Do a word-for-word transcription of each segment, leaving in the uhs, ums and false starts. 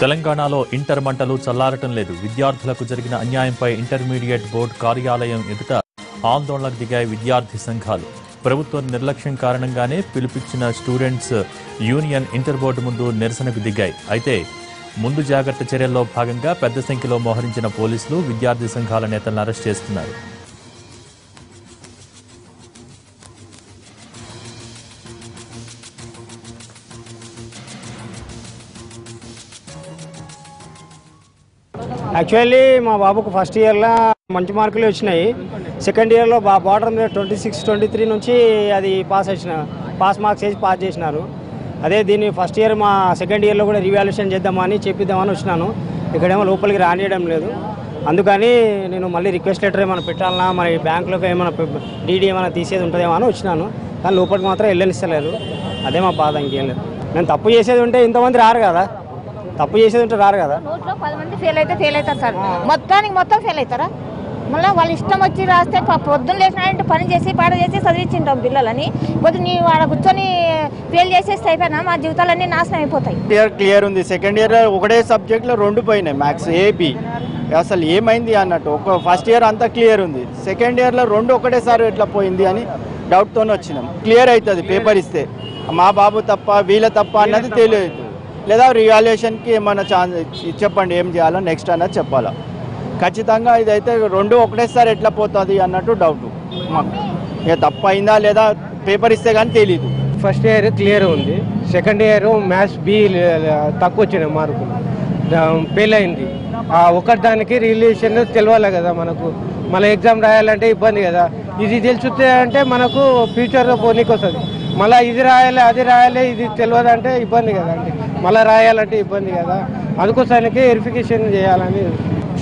తెలంగాణలో ఇంటర్ మంటలు చల్లారటం లేదు. విద్యార్థులకు జరిగిన అన్యాయంపై ఇంటర్మీడియట్ బోర్డు కార్యాలయం ఎదుట ఆందోళనకు దిగాయి విద్యార్థి సంఘాలు. ప్రభుత్వ నిర్లక్ష్యం కారణంగానే పిలిపించిన స్టూడెంట్స్ యూనియన్ ఇంటర్ బోర్డు ముందు నిరసనకు దిగాయి. అయితే ముందు జాగ్రత్త చర్యల్లో భాగంగా పెద్ద సంఖ్యలో మోహరించిన పోలీసులు విద్యార్థి సంఘాల నేతలను అరెస్ట్ చేస్తున్నారు. యాక్చువల్లీ మా బాబుకు ఫస్ట్ ఇయర్లో మంచి మార్కులు వచ్చినాయి. సెకండ్ ఇయర్లో బా బార్డర్ మీద ట్వంటీ సిక్స్ ట్వంటీ త్రీ నుంచి అది పాస్ వచ్చిన పాస్ మార్క్స్ వేసి పాస్ చేసినారు. అదే దీన్ని ఫస్ట్ ఇయర్ మా సెకండ్ ఇయర్లో కూడా రివాల్యూషన్ చేద్దామని చెప్పిద్దామని వచ్చినాను. ఇక్కడేమో లోపలికి రానియడం లేదు. అందుకని నేను మళ్ళీ రిక్వెస్ట్ లెటర్ ఏమైనా పెట్టాలన్నా, మరి బ్యాంకులోకి ఏమైనా డీడీ ఏమైనా తీసేది ఉంటుందేమో అని వచ్చినాను. కానీ లోపలికి మాత్రం వెళ్ళనిస్తలేరు. అదే మా బాధ, ఇంకేం లేదు. నేను తప్పు చేసేది ఉంటే ఇంతమంది రారు కదా, తప్పు చేసేది ఉంటే రారు కదా. నోట్లో పది మంది ఫెయిల్ అయితే ఫెయిల్ అవుతారు సార్, మొత్తానికి మొత్తం ఫెయిల్ అవుతారా? మళ్ళీ వాళ్ళు ఇష్టం వచ్చి రాస్తే పొద్దున్న లేచినారంటే పని చేసి పాట చేసి చదివించుంటాం పిల్లలని. పొద్దు నీ వాళ్ళ కూర్చొని ఫెయిల్ చేసేస్తే అయిపోయినా మా జీవితాలన్నీ నాశనం అయిపోతాయి. క్లియర్ క్లియర్ ఉంది. సెకండ్ ఇయర్ ఒకటే సబ్జెక్ట్లో రెండు పోయినాయి, మ్యాథ్స్ ఏబీ. అసలు ఏమైంది అన్నట్టు ఒక ఫస్ట్ ఇయర్ అంతా క్లియర్ ఉంది, సెకండ్ ఇయర్లో రెండు ఒకటేసారి ఎట్లా పోయింది అని డౌట్తోనే వచ్చినాం. క్లియర్ అవుతుంది పేపర్ ఇస్తే, మా బాబు తప్ప వీళ్ళ తప్ప అన్నది తెలియదు. లేదా రివాల్యూషన్కి ఏమైనా ఛాన్స్ చెప్పండి, ఏం చేయాలో నెక్స్ట్ అన్నది చెప్పాలా. ఖచ్చితంగా ఇదైతే రెండు ఒకటేసారి ఎట్లా పోతుంది అన్నట్టు డౌట్ మాకు. ఇక తప్పు అయిందా లేదా పేపర్ ఇస్తే కానీ తెలీదు. ఫస్ట్ ఇయర్ క్లియర్ ఉంది, సెకండ్ ఇయర్ మ్యాథ్స్ బి తక్కువ వచ్చినాయి మార్కులు, ఫెయిల్ అయింది. ఒకటిదానికి రిలేషన్ తెలియాలి కదా మనకు, మన ఎగ్జామ్ రాయాలంటే ఇబ్బంది కదా. ఇది తెలిసితే అంటే మనకు ఫ్యూచర్లో పోనీకి వస్తుంది. మళ్ళీ ఇది రాయాలి అది రాయాలి ఇది తెలియదంటే ఇబ్బంది కదా అండి, మళ్ళీ రాయాలంటే ఇబ్బంది కదా. అందుకోసానికి వెరిఫికేషన్ చేయాలని.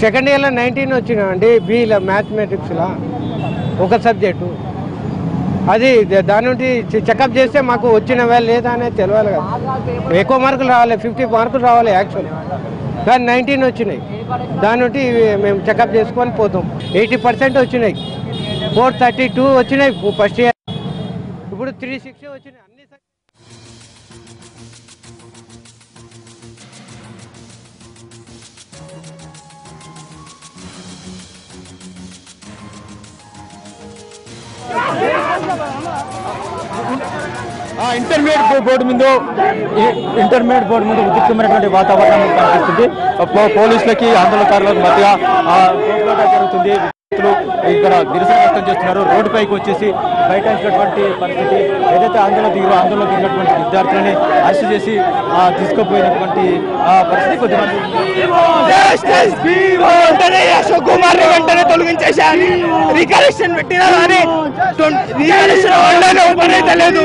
సెకండ్ ఇయర్లో నైన్టీన్ వచ్చినా అండి బీలో మ్యాథమెటిక్స్లో ఒక సబ్జెక్టు. అది దాని నుండి చెకప్ చేస్తే మాకు వచ్చినవే లేదా అనేది తెలియాలి కదా. ఎక్కువ మార్కులు రావాలి, ఫిఫ్టీ మార్కులు రావాలి యాక్చువల్, కానీ నైన్టీన్ వచ్చినాయి. దాని నుండి మేము చెకప్ చేసుకొని పోతాం. ఎయిటీ పర్సెంట్ వచ్చినాయి, ఫోర్ థర్టీ టూ వచ్చినాయి ఫస్ట్ ఇయర్, ఇప్పుడు త్రీ సిక్స్టీ వచ్చినాయి. అన్ని ఇంటర్మీడియట్ బోర్డు ముందు ఇంటర్మీడియట్ బోర్డు ముందు ఉద్రిక్తమైనటువంటి వాతావరణం కనిపిస్తుంది. పోలీసులకి ఆందోళనకారులకు మధ్య పోట్లాట జరుగుతుంది. విద్యార్థులు ఇక్కడ నిరసన వ్యక్తం చేస్తున్నారు. రోడ్డుపైకి వచ్చేసి బయటటువంటి పరిస్థితి. ఏదైతే ఆందోళన దిగులో ఆందోళన దిగినటువంటి విద్యార్థులని అరెస్ట్ చేసి తీసుకుపోయినటువంటి పరిస్థితి కొద్దిమంది అశోక్ కుమార్ వెంటనే తొలగించేశారు. రికరెక్షన్ పెట్టినా కానీ ఓపెన్ అయితే లేదు,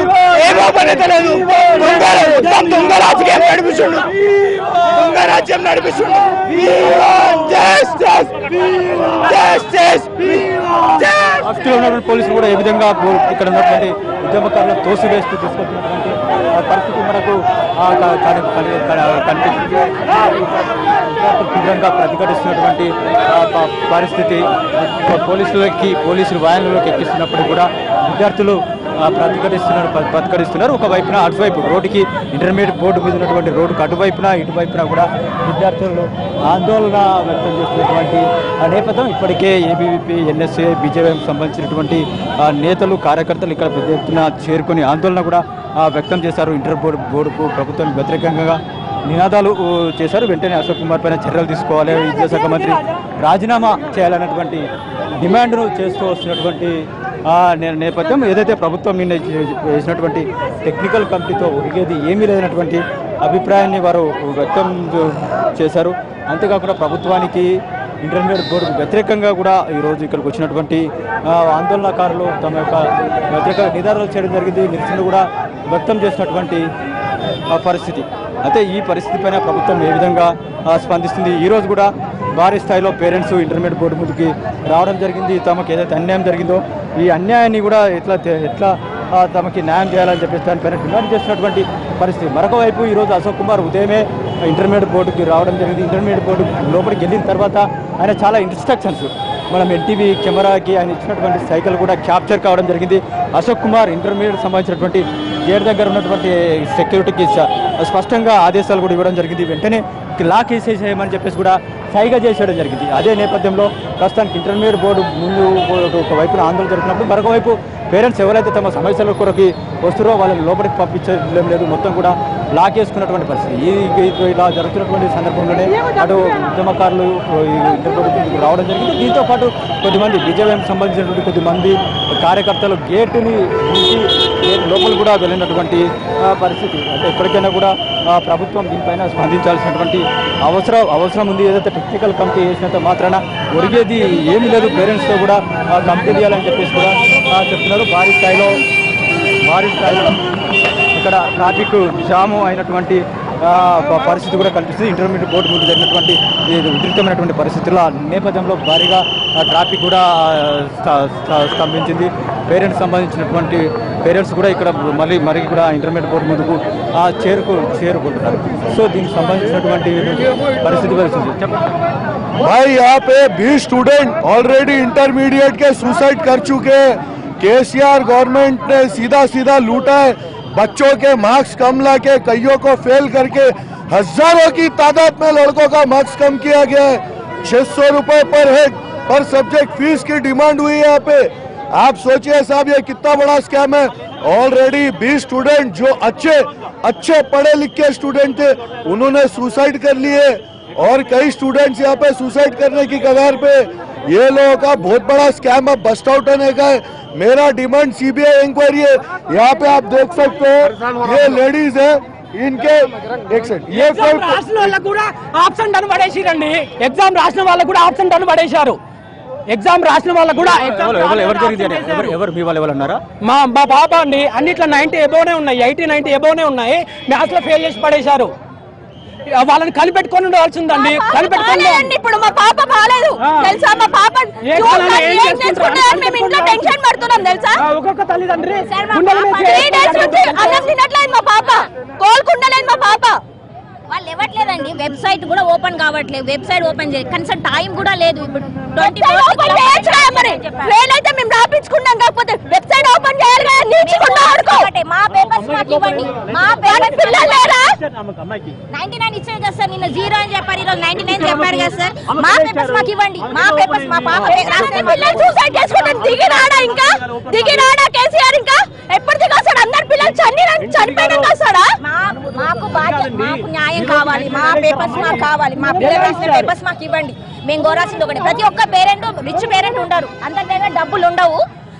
ఏం ఓపెన్ అయితే లేదు. దొంగ రాజకీయం నడిపిస్తుండు, దొంగ రాజ్యం నడిపిస్తుండు. అక్కడ ఉన్నటువంటి పోలీసులు కూడా ఏ విధంగా ఇక్కడ ఉన్నటువంటి ఉద్యమకారులను తోసివేస్తూ తీసుకొచ్చినటువంటి పరిస్థితి మనకు కనిపిస్తుంది. తీవ్రంగా ప్రతిఘటిస్తున్నటువంటి పరిస్థితి. పోలీసులకి పోలీసులు వ్యాన్లలోకి ఎక్కిస్తున్నప్పుడు కూడా విద్యార్థులు ప్రతిఘటిస్తున్నారు ప్రతిఘటిస్తున్నారు ఒకవైపున అటువైపు రోడ్డుకి, ఇంటర్మీడియట్ బోర్డు మీద ఉన్నటువంటి రోడ్డుకు అటువైపున ఇటువైపున కూడా విద్యార్థులు ఆందోళన వ్యక్తం చేస్తున్నటువంటి నేపథ్యం. ఇప్పటికే ఏబీవీపీ, ఎన్ఎస్ఏ, బీజేపీకి సంబంధించినటువంటి నేతలు, కార్యకర్తలు ఇక్కడ పెద్ద ఎత్తున చేరుకుని ఆందోళన కూడా వ్యక్తం చేశారు. ఇంటర్ బోర్డు బోర్డుకు ప్రభుత్వం వ్యతిరేకంగా నినాదాలు చేశారు. వెంటనే అశోక్ కుమార్ పైన చర్యలు తీసుకోవాలి, విద్యాశాఖ మంత్రి రాజీనామా చేయాలన్నటువంటి డిమాండ్ను చేస్తూ వస్తున్నటువంటి నేపథ్యం. ఏదైతే ప్రభుత్వం నిన్న చేసినటువంటి టెక్నికల్ కమిటీతో ఒరిగేది ఏమీ లేదన్నటువంటి అభిప్రాయాన్ని వారు వ్యక్తం చేశారు. అంతేకాకుండా ప్రభుత్వానికి, ఇంటర్మీడియట్ బోర్డుకు వ్యతిరేకంగా కూడా ఈరోజు ఇక్కడికి వచ్చినటువంటి ఆందోళనకారులు తమ యొక్క వ్యతిరేక నినాదాలు చేయడం జరిగింది. నిరసన కూడా వ్యక్తం చేసినటువంటి పరిస్థితి. అయితే ఈ పరిస్థితిపైన ప్రభుత్వం ఏ విధంగా స్పందిస్తుంది? ఈరోజు కూడా భారీ స్థాయిలో పేరెంట్స్ ఇంటర్మీడియట్ బోర్డు ముందుకి రావడం జరిగింది. తమకు ఏదైతే అన్యాయం జరిగిందో ఈ అన్యాయాన్ని కూడా ఎట్లా ఎట్లా తమకి న్యాయం చేయాలని చెప్పేసి దానిపైన డిమాండ్ చేసినటువంటి పరిస్థితి. మరొక వైపు ఈరోజు అశోక్ కుమార్ ఉదయమే ఇంటర్మీడియట్ బోర్డుకి రావడం జరిగింది. ఇంటర్మీడియట్ బోర్డు లోపలికి వెళ్ళిన తర్వాత ఆయన చాలా ఇన్స్ట్రక్షన్స్ మనం ఎన్టీవీ కెమెరాకి ఆయన ఇచ్చినటువంటి సైకిల్ కూడా క్యాప్చర్ కావడం జరిగింది. అశోక్ కుమార్ ఇంటర్మీడియట్ సంబంధించినటువంటి గేట్ దగ్గర ఉన్నటువంటి సెక్యూరిటీకి స్పష్టంగా ఆదేశాలు కూడా ఇవ్వడం జరిగింది. వెంటనే లాక్ వేసేసేయమని చెప్పేసి కూడా సైగా చేసేయడం జరిగింది. అదే నేపథ్యంలో ప్రస్తుతానికి ఇంటర్మీడియట్ బోర్డు ముందు ఒకవైపున ఆందోళన జరుగుతున్నప్పుడు మరొకవైపు పేరెంట్స్ ఎవరైతే తమ సమస్యల కొరకు వస్తురో వాళ్ళని లోపలికి పంపించడం లేదు, మొత్తం కూడా లాక్ వేసుకున్నటువంటి పరిస్థితి. ఈ ఇలా జరుగుతున్నటువంటి సందర్భంలోనే అటు ఉద్యమకారులు ఇంటర్మీడియట్ రావడం జరిగింది. దీంతో పాటు కొద్దిమంది బీజేపీకి సంబంధించినటువంటి కొద్దిమంది కార్యకర్తలు గేటుని లోపల కూడా వెళ్ళినటువంటి పరిస్థితి. అంటే ఎప్పటికైనా కూడా ప్రభుత్వం దీనిపైన స్పందించాల్సినటువంటి అవసరం అవసరం ఉంది. ఏదైతే టెక్నికల్ కమిటీ వేసినంత మాత్రాన ఒరిగేది ఏమీ లేదు. పేరెంట్స్తో కూడా కమిటీ తీయాలని చెప్పేసి కూడా చెప్తున్నారు. భారీ స్థాయిలో భారీ స్థాయిలో ఇక్కడ ట్రాఫిక్ జాము అయినటువంటి పరిస్థితి కూడా కల్పిస్తుంది. ఇంటర్మీడియట్ బోర్డు ముందు జరిగినటువంటి ఉద్రిక్తమైనటువంటి పరిస్థితుల నేపథ్యంలో భారీగా ట్రాఫిక్ కూడా స్తంభించింది. పేరెంట్స్ సంబంధించినటువంటి పేరెంట్స్ కూడా ఇక్కడ మళ్ళీ మరి కూడా ఇంటర్మీడియట్ బోర్డు ముందుకు చేరుకు చేరుకుంటున్నారు. సో దీనికి సంబంధించినటువంటి పరిస్థితి పరిస్థితి भाई यहाँ पे भी स्टूडेंट ऑलरेडी इंटरमीडिएट के सुसाइड कर चुके हैं. केसीआर गवर्नमेंट ने सीधा सीधा लूटा है. बच्चों के मार्क्स कम लाके कईयों को फेल करके हजारों की तादाद में लड़कों का मार्क्स कम किया गया है. छह सौ रुपए पर हेड पर सब्जेक्ट फीस की डिमांड हुई है यहाँ पे. आप सोचिए साहब ये कितना बड़ा स्कैम है. ऑलरेडी बीस स्टूडेंट जो अच्छे अच्छे पढ़े लिखे स्टूडेंट थे उन्होंने सुसाइड कर लिए और कई स्टूडेंट्स यहाँ पे सुसाइड करने की कगार पे. ये लोगों का बहुत बड़ा स्कैम अब बस्ट आउट होने का है. मेरा डिमांड सीबीआई इंक्वायरी है. यहाँ पे आप देख सकते हो ये लेडीज है इनके ये ऑप्शन डन पड़ेसी एग्जाम रासने वाले ऑप्शन डन पड़ेशारू ఎగ్జామ్ రాసిన వాళ్ళు కూడా మా బాబా అండి అన్నిట్లో నైన్టీ ఎబోనే ఉన్నాయి, ఎయిటీ నైన్టీ ఎబోనే ఉన్నాయి. మ్యాథ్స్ లో ఫెయిల్ చేసి పడేశారు. వాళ్ళని కనిపెట్టుకొని ఉండవలసిందండి. కనిపెట్టుకోండి. ఇప్పుడు మా పాప బాలేదు తెలుసా. మా పాప ఏం చేసుకుంటారని మేము ఇంట్లో టెన్షన్ పడుతున్నాం తెలుసా. ఒక్కొక్క తల్లిదండ్రి త్రీ డేస్ నుంచి అన్నం తినట్లేదు. మా పాప కోలుకుండలేదు. మా పాప వాళ్ళు ఇవ్వట్లేదండి. వెబ్సైట్ కూడా ఓపెన్ కావట్లేదు. వెబ్సైట్ ఓపెన్ చేయాలి కనీసం టైం కూడా లేదు. ఇప్పుడు మేము రాపించుకున్నాం కాకపోతే వెబ్సైట్ ఓపెన్ చేయాలి కదా. మా పేపర్స్ మాకు ఇవ్వండి. మా పేపర్స్ నైన్టీ నైన్ ఇచ్చారు కదా సార్. నిన్న జీరో అని చెప్పారు, ఈరోజు నైన్టీ నైన్ చెప్పారు కదా సార్. మా పేపర్స్ మాకు ఇవ్వండి. మా పేపర్స్ మా పాప సూసైడ్ చేసుకుంటాం. దిగి రాడా ఇంకా దిగి రాడా కేసీఆర్ ఇంకా ఎప్పటిది కాస్తాడు. అందరు పిల్లలు చనిపోయినా కాస్తాడా. మాకు బాధ్యత మాకు న్యాయం కావాలి. మా పేపర్స్ మాకు కావాలి. మా పిల్లలు రాసిన పేపర్స్ మాకు ఇవ్వండి. మేము కోరాల్సింది ఒకటి. ప్రతి ఒక్క పేరెంట్ రిచ్ పేరెంట్ ఉండరు, అందరి దగ్గర డబ్బులు ఉండవు.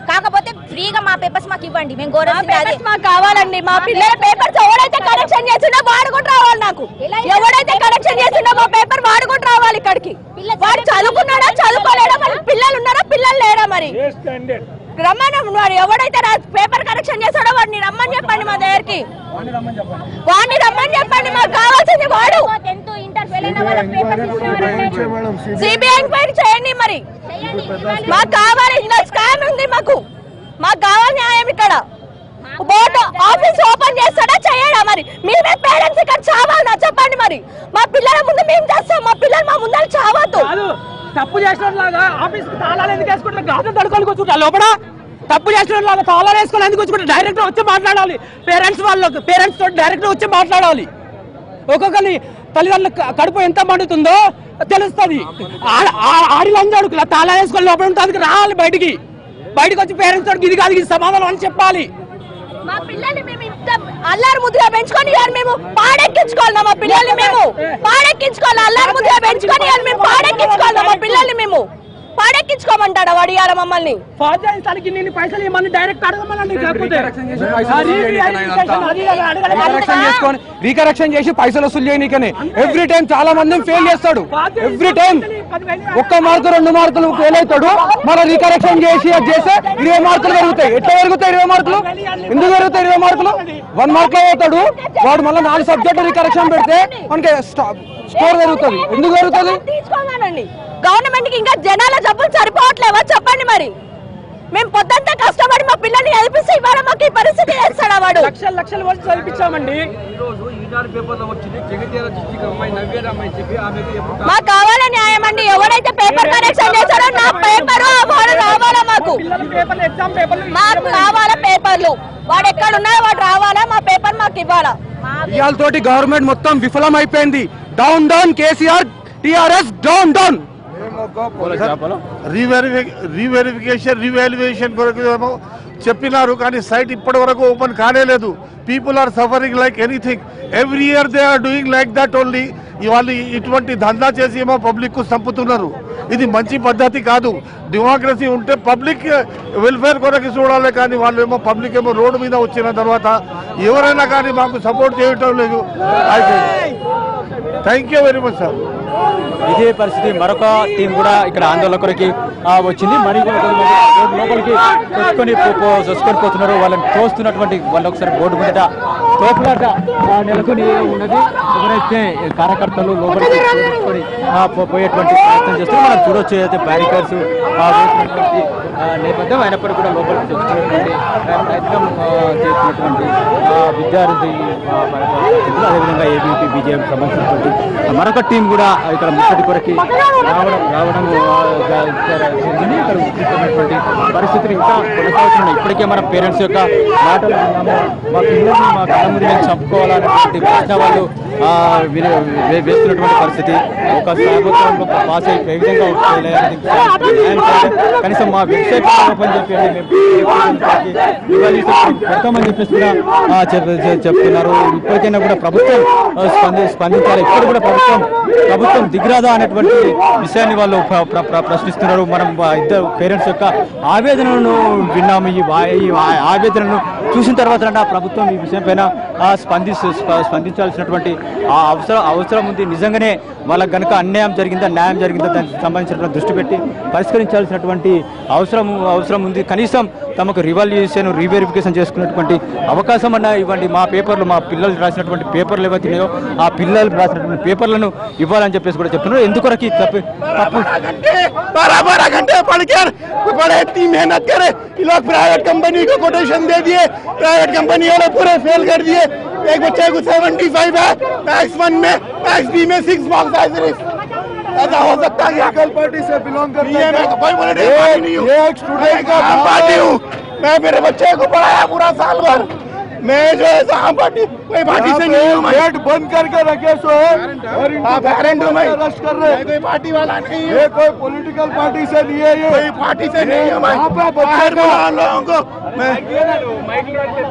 కాకపోతే ఫ్రీగా మా పేపర్స్ మాకు ఇవ్వండి. మేము కోరాల్సింది అదే మాకు కావాలండి. మా పిల్లల పేపర్స్ ఎవరైతే కరెక్షన్ చేస్తున్నా వాడు కూడా రావాలి. నాకు ఎవరైతే కరెక్షన్ చేస్తున్నా మా పేపర్ వాడు కూడా రావాలి. ఇక్కడికి వాడు చదువుకున్నాడా చదువుకోలేడా, మరి పిల్లలు ఉన్నారా పిల్లలు లేరా, మరి రమ్మని వాడు ఎవడైతే పేపర్ కరెక్షన్ చేస్తాడో వాడిని రమ్మని చెప్పండి. మా దగ్గరికి వాడిని రమ్మని చెప్పండి. మాకు కావాల్సింది వాడు. టెన్త్ ఇంటర్ ఫెయిల్ అయిన వాళ్ళ పేపర్స్ సిబిఐ ఎంక్వైరీ చేయండి. మరి మాకు కావాలి. ఇలా స్కామ్ ఉంది. మాకు మాకు కావాలి న్యాయం. ఇక్కడ బోర్డు ఆఫీస్ ఓపెన్ చేస్తాడా చేయడా, మరి మీరే పేరెంట్స్ ఇక్కడ చావాలన్నా చెప్పండి. మరి మా పిల్లల ముందు మేము చేస్తాం. మా పిల్లలు మా ముందర చావద్దు. తప్పు చేసినట్లాగా ఆఫీస్కి తాళాలు ఎందుకు వేసుకుంటారు? గాజులు తడుకోవాలని కూర్చుంటా లోపల. తప్పు చేసినట్లాగా తాళాలు వేసుకోవాలి ఎందుకు వచ్చుకుంటారు? డైరెక్ట్గా వచ్చి మాట్లాడాలి. పేరెంట్స్ వాళ్ళకి పేరెంట్స్ తోటి డైరెక్ట్గా వచ్చి మాట్లాడాలి. ఒక్కొక్కరి తల్లిదండ్రులకు కడుపు ఎంత మండుతుందో తెలుస్తుంది. ఆడిలంజడుకులా తాళాలు వేసుకొని లోపల ఉంటుంది. రావాలి బయటికి. బయటకు వచ్చి పేరెంట్స్ తోటి ఇది కాదు ఇది సమాధానం అని చెప్పాలి. మా పిల్లల్ని మేము ఇంత అల్లారు ముద్దుగా పెంచుకొని మేము పాడెక్కించుకోవాలి. మా పిల్లల్ని మేము పాడెక్కించుకోవాలి. అల్లారు ముద్దుగా పెంచుకొని మేము పాడెక్కించుకోవాలి. మా పిల్లల్ని మేము పాడెక్కించుకోమంటాడు వాడు. ఇవాళ మమ్మల్ని పాఠశాలకి నేను పైసలు ఇవ్వమని డైరెక్ట్ అడగమనండి. రీకరెక్షన్ చేసి పైసలు వసూలు చేయనీకనే ఎవ్రీ టైం చాలా మంది ఫెయిల్ చేస్తాడు. ఎవ్రీ టైం ఒక్క మార్కు రెండు మార్కులు ఫెయిల్ అవుతాడు. మళ్ళీ రీకరెక్షన్ చేసి అది చేస్తే ఇరవై మార్కులు పెరుగుతాయి. ఎట్లా పెరుగుతాయి ఇరవై మార్కులు? ఎందుకు పెరుగుతాయి ఇరవై మార్కులు? వన్ మార్కులో అవుతాడు వాడు. మళ్ళీ నాలుగు సబ్జెక్టు రీకరెక్షన్ పెడితే మనకి స్కోర్ పెరుగుతుంది. ఎందుకు పెరుగుతుంది? గవర్నమెంట్ కి ఇంకా జనాల జబ్బులు సరిపోవట్లేవా చెప్పండి. మరి మేము పొద్దంతా కష్టపడి మా పిల్లల్ని చదివిస్తే ఇవాళ మాకు ఈ పరిస్థితి చేస్తాడా गवर्नमेंट मोत्तम विफलम अयिपोयिंदी down down KCR TRS down down reverification revaluation చెప్పినారు కానీ సైట్ ఇప్పటివరకు ఓపెన్ కానేలేదు people are suffering like anything every year they are doing like that only ఇవాళ ఇటువంటి దందా చేసి మా పబ్లిక్ కు సంపుతున్నారు ఇది మంచి పద్ధతి కాదు డెమోక్రసీ ఉంటే పబ్లిక్ వెల్ఫేర్ కొరకు చూడాలి కానీ వాళ్ళు ఏమో పబ్లిక్ ఏమో రోడ్డు మీద వచ్చిన తర్వాత ఎవరైనా కానీ మాకు సపోర్ట్ చేయటం లేదు థాంక్యూ వెరీ మచ్ సార్ ఇదే పరిస్థితి మరొక టీం కూడా ఇక్కడ ఆందోళన కొరకు వచ్చింది మరి లోపలికి కొట్టుకొని చొచ్చుకొని పోతున్నారు వాళ్ళని తోస్తున్నటువంటి వాళ్ళు ఒకసారి బోర్డు మీద తోపులాట నెలకొని ఉన్నది ఎవరైతే కార్యకర్తలు లోపలికి తోసుకొని పోయేటువంటి ప్రయత్నం చేస్తారు మనం చూడొచ్చు అయితే బ్యారికేడ్స్ వేసినటువంటి నేపథ్యం అయినప్పటికీ కూడా లోపలికి తెచ్చుకునేటువంటి ప్రయత్నం చేసినటువంటి విద్యార్థి అదేవిధంగా ఏబీపీ బీజేపీ సంబంధించినటువంటి మరొక టీం కూడా ఇక్కడ ముప్పటి కొరకి రావడం రావడం ఇక్కడ ఉన్నటువంటి పరిస్థితిని ఇంకా కొనసాగుతున్నాయి ఇప్పటికే మన పేరెంట్స్ యొక్క మాటలు మా పిల్లల్ని మా కళ్ళ ముందు మేము చంపుకోవాలనేటువంటి ప్రశ్న వాళ్ళు వేస్తున్నటువంటి పరిస్థితి ఒక సాగుతానికి ఒక పాస్ అయ్యి ఏ విధంగా కనీసం మా వెబ్సైట్ ఓపెన్ చెప్పండి చెప్పేసి కూడా చెప్తున్నారు ఇప్పటికైనా కూడా ప్రభుత్వం స్పంది స్పందించాలి ఇప్పుడు కూడా ప్రభుత్వం ప్రభుత్వం దిగ్రాదా అనేటువంటి విషయాన్ని వాళ్ళు ప్రశ్నిస్తున్నారు మనం ఇద్దరు పేరెంట్స్ యొక్క ఆవేదనను విన్నాము ఈ ఆవేదనను చూసిన తర్వాత ప్రభుత్వం ఈ విషయంపైన స్పంది స్పందించాల్సినటువంటి అవసరం అవసరం ఉంది నిజంగానే వాళ్ళకి కనుక అన్యాయం జరిగిందా న్యాయం జరిగిందా దానికి సంబంధించినటువంటి దృష్టి పెట్టి పరిష్కరించాల్సినటువంటి అవసరం అవసరం ఉంది కనీసం తమకు రివాల్యూషన్ రీవెరిఫికేషన్ చేసుకున్నటువంటి అవకాశం అన్నా ఇవ్వండి మా పేపర్లు మా పిల్లలు రాసినటువంటి పేపర్లు ఏవైతున్నాయో ఆ పిల్లలు రాసినటువంటి పేపర్లను ఇవ్వాలని చెప్పేసి కూడా చెప్తున్నారు ఎందుకొరకి తప్పు తప్పు प्राइवेट कंपनी को कोटेशन दे दिए प्राइवेट कंपनी वाले पूरे फेल कर दिए एक बच्चे को पचहत्तर है मैक्स वन में मैक्स बी में सिक्स मार्क्स आए सिर्फ ऐसा हो सकता है क्या कल पार्टी से बिलोंग करता है मैं कोई पॉलिटिकल पार्टी नहीं हूं मैं स्टूडेंट का पार्टी हूं मैं मेरे बच्चे को पढ़ाया पूरा साल भर मैं जो है साम पार्टी कोई पार्टी से नहीं हूं मैं गेट बंद करके रखे सो और आप पेरेंट हो मैं अरेस्ट कर रहे कोई पार्टी वाला नहीं है ये कोई पॉलिटिकल पार्टी से नहीं है ये कोई पार्टी से नहीं है यहां पे बाहर बुला लोगों को मैं माइक लगाते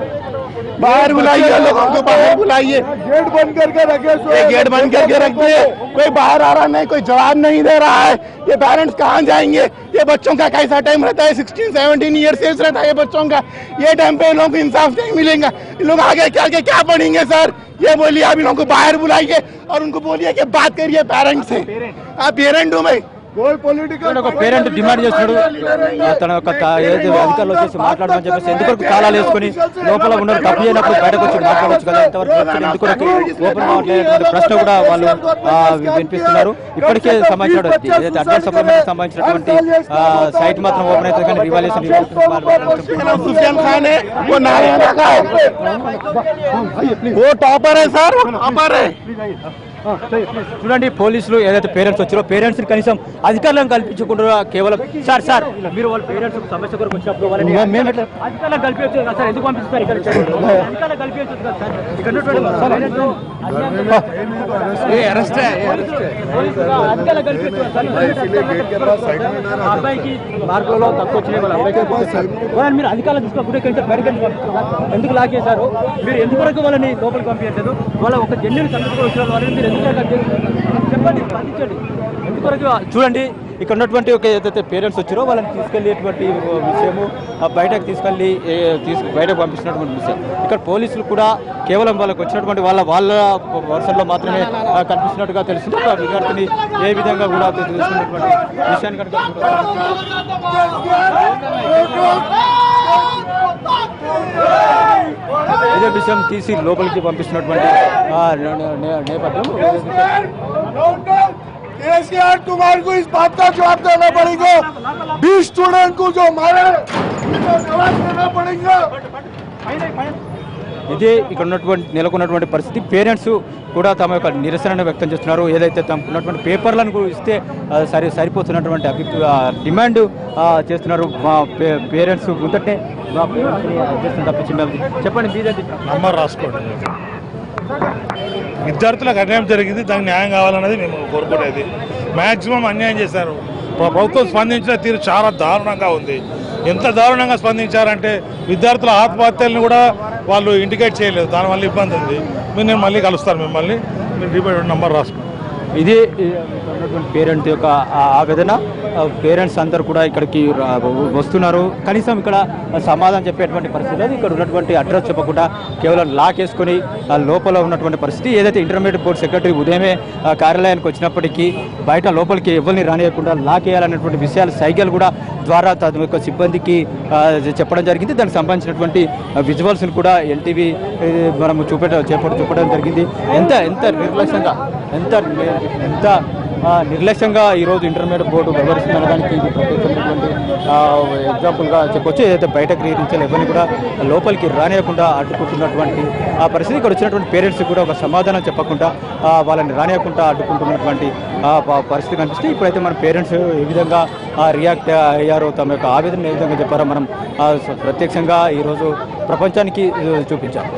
बाहर बुलाइए लोगों को बाहर बुलाइए गेट बंद करके रखे सो गेट बंद करके रख दिए कोई बाहर आ रहा नहीं कोई जवाब नहीं दे रहा है ये पेरेंट्स कहां जाएंगे ये बच्चों का कैसा टाइम रहता है सोलह सत्रह इयर्स एज रहता है ये बच्चों का ये टाइम पे लोगों को इंसाफ नहीं मिलेगा लोग आगे क्या आगे क्या पढ़ेंगे सर ये बोलिए आप लोगों को बाहर बुलाइए और उनको बोलिए कि बात करिए पेरेंट्स से आप पेरेंट हूँ मैं పేరెంట్ డిమాండ్ చేస్తున్నాడు తన యొక్క ఏది అధికారులు వచ్చేసి మాట్లాడమని చెప్పేసి ఎందుకొరకు తాళాలు వేసుకుని లోపల ఉన్నారు తప్పు చేయనప్పుడు బయటకు వచ్చి మాట్లాడవచ్చు కదా ఎంతవరకు ఎందుకొరకు ఓపెన్ కావట్లేదనే ప్రశ్న కూడా వాళ్ళు వినిపిస్తున్నారు ఇప్పటికే సమాచారం ఏదైతే అడ్వాన్స్ సప్లిమెంట్ సంబంధించినటువంటి సైట్ మాత్రం ఓపెన్ అయితే కానీ రివాల్యూషన్ సుఫియాన్ ఖాన్ वो नारायण का वो टॉपर है सर वो टॉपर है చూడండి పోలీసులు ఏదైతే పేరెంట్స్ వచ్చారో పేరెంట్స్ కనీసం అధికారులను కల్పించకుండా కేవలం సార్ సార్ మీరు వాళ్ళ పేరెంట్స్ సమస్య కొరకు వచ్చినప్పుడు వాళ్ళని అధికారులను కల్పించొచ్చు కదా సార్ ఎందుకు పంపిస్తారు ఇక్కడ అధికారులను కల్పించొచ్చు కదా సార్ ఇక్కడ ఉన్నటువంటి ఏ అరెస్ట్ ఏ అరెస్ట్ అధికారులను కల్పించొచ్చు సార్ ఇసిలే గేట్ కే పాస్ సైడ్ మే నా అబ్బాయికి మార్కులలో తక్కువ వచ్చే వాళ్ళ అబ్బాయికి వాళ్ళని మీరు అధికారులను తీసుకుపోతే కంటే పరిగెత్తి పంపిస్తారు ఎందుకు లాగేశారు మీరు ఎందుకు వరకు వాళ్ళని లోపలికి పంపించలేదు వాళ్ళ ఒక జెన్యూన్ సందర్భంలో వచ్చారు వాళ్ళని మీరు ఎందుకు చెప్పండి పంపించండి ఎందుకొరకు చూడండి ఇక్కడ ఉన్నటువంటి ఒక ఏదైతే పేరెంట్స్ వచ్చారో వాళ్ళని తీసుకెళ్ళేటువంటి విషయము బయటకు తీసుకెళ్ళి తీసుకు బయటకు పంపించినటువంటి విషయం ఇక్కడ పోలీసులు కూడా కేవలం వాళ్ళకు వచ్చినటువంటి వాళ్ళ వాళ్ళ వర్షంలో మాత్రమే కనిపిస్తున్నట్టుగా తెలిసింది విద్యార్థిని ఏ విధంగా కూడా తెలుసుకున్నటువంటి విషయాన్ని కనుక ఇదే విషయం తీసి లోపలికి పంపిస్తున్నటువంటి నేపథ్యం केसीआर तुम्हारे को इस बात का जवाब देना पड़ेगा बीस स्टूडेंट को जो मारे उनको जवाब देना पड़ेगा ఇదే ఇక్కడ ఉన్నటువంటి నెలకొన్నటువంటి పరిస్థితి. పేరెంట్స్ కూడా తమ యొక్క నిరసనను వ్యక్తం చేస్తున్నారు. ఏదైతే తమకు ఉన్నటువంటి పేపర్లను ఇస్తే సరి సరిపోతున్నటువంటి అభి డిమాండ్ చేస్తున్నారు పేరెంట్స్. ముందటే తప్పించి చెప్పండి, నంబర్ రాసుకోండి. విద్యార్థులకు అన్యాయం జరిగింది, దానికి న్యాయం కావాలన్నది మేము కోరుకునేది. మ్యాక్సిమం అన్యాయం చేశారు. ప్రభుత్వం స్పందించిన తీరు చాలా దారుణంగా ఉంది. ఎంత దారుణంగా స్పందించారంటే విద్యార్థుల ఆత్మహత్యలను కూడా వాళ్ళు ఇండికేట్ చేయలేదు. దానివల్ల ఇబ్బంది ఉంది. మీరు నేను మళ్ళీ కలుస్తాను మిమ్మల్ని, మీరు డిపార్ట్మెంట్ నెంబర్ రాసుకోండి. ఇది పేరెంట్స్ యొక్క ఆవేదన. పేరెంట్స్ అందరు కూడా ఇక్కడికి వస్తున్నారు. కనీసం ఇక్కడ సమాధానం చెప్పేటువంటి పరిస్థితి లేదు. ఇక్కడ ఉన్నటువంటి అడ్రస్ చెప్పకుండా కేవలం లాక్ వేసుకొని లోపల ఉన్నటువంటి పరిస్థితి. ఏదైతే ఇంటర్మీడియట్ బోర్డు సెక్రటరీ ఉదయమే కార్యాలయానికి వచ్చినప్పటికీ బయట లోపలికి ఎవరిని రానియకుండా లాక్ వేయాలనేటువంటి విషయాలు సైకిల్ కూడా ద్వారా తన యొక్క సిబ్బందికి చెప్పడం జరిగింది. దానికి సంబంధించినటువంటి విజువల్స్ని కూడా ఎన్టీవీ మనము చూపెట్ట చూపడం జరిగింది. ఎంత ఎంత నిర్లక్ష్యంగా ఎంత ఎంత నిర్లక్ష్యంగా ఈరోజు ఇంటర్మీడియట్ బోర్డు వివరిస్తున్న దానికి ఇది ప్రత్యేకమైనటువంటి ఎగ్జాంపుల్గా చెప్పొచ్చు. ఏదైతే బయట క్రియేటించాలి ఎవరిని కూడా లోపలికి రానియకుండా అడ్డుకుంటున్నటువంటి ఆ పరిస్థితి. ఇక్కడ వచ్చినటువంటి పేరెంట్స్ కూడా ఒక సమాధానం చెప్పకుండా వాళ్ళని రానియకుండా అడ్డుకుంటున్నటువంటి పరిస్థితి కనిపిస్తుంది. ఇప్పుడైతే మన పేరెంట్స్ ఏ విధంగా రియాక్ట్ అయ్యారో, తమ యొక్క ఆవేదన ఏ విధంగా చెప్పారో మనం ప్రత్యక్షంగా ఈరోజు ప్రపంచానికి చూపించాం.